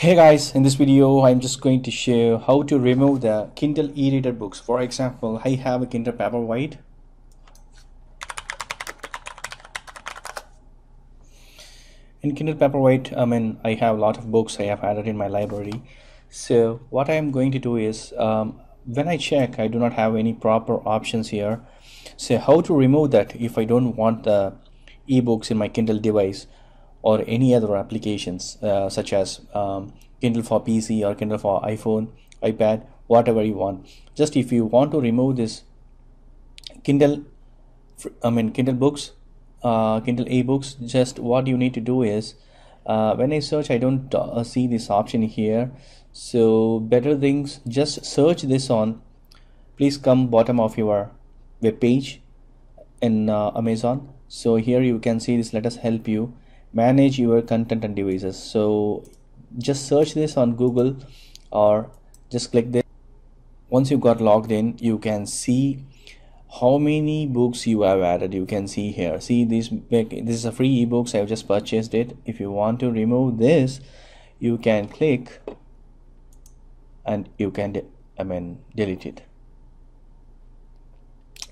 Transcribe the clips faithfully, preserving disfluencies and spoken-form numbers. Hey guys, in this video I'm just going to show how to remove the Kindle e-reader books. For example, I have a Kindle Paperwhite. In Kindle Paperwhite, I mean, I have a lot of books I have added in my library. So what I am going to do is, um, when I check, I do not have any proper options here. So how to remove that if I don't want the ebooks in my Kindle device or any other applications uh, such as um, Kindle for P C or Kindle for iPhone, iPad, whatever you want. Just if you want to remove this Kindle, I mean Kindle books, uh, Kindle ebooks, just what you need to do is, uh, when I search, I don't uh, see this option here. So better things, just search this on. Please come bottom of your web page in uh, Amazon. So here you can see this. Let us help you manage your content and devices. So just search this on Google or just click this. Once you got logged in, you can see how many books you have added. You can see here, see this this is a free ebooks. I have just purchased it. If you want to remove this, you can click and you can I mean delete it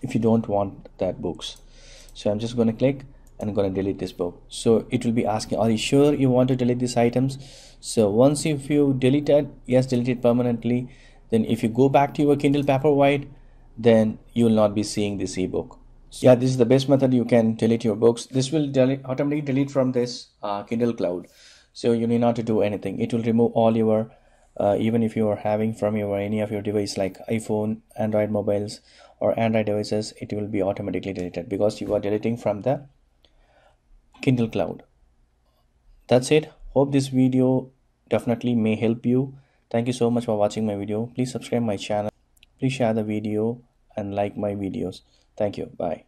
if you don't want that books. So I'm just going to click and I'm going to delete this book. So it will be asking, are you sure you want to delete these items? So once if you delete it, yes, delete it permanently. Then if you go back to your Kindle Paperwhite, then you will not be seeing this ebook. So yeah, this is the best method. You can delete your books. This will delete, automatically delete from this uh, Kindle Cloud. So you need not to do anything. It will remove all your, uh, even if you are having from your any of your device like iPhone, Android mobiles or Android devices, it will be automatically deleted because you are deleting from the Kindle Cloud. That's it. Hope this video definitely may help you. Thank you so much for watching my video. Please subscribe my channel. Please share the video and like my videos. Thank you. Bye.